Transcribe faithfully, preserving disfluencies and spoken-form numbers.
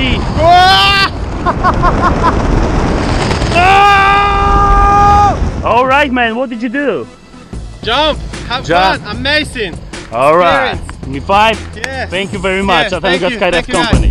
crazy! Ah! All right, man. What did you do? Jump. Have Jump. fun. Amazing. All right. Give me five. Yes. Thank you very much. Yes, I thank you. Got Sky Dive Company.